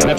They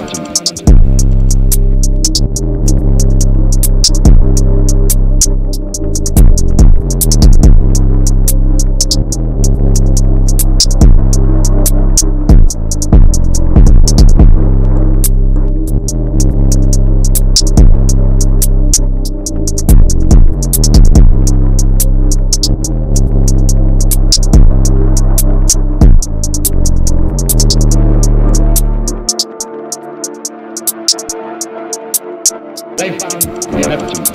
found the Neptune.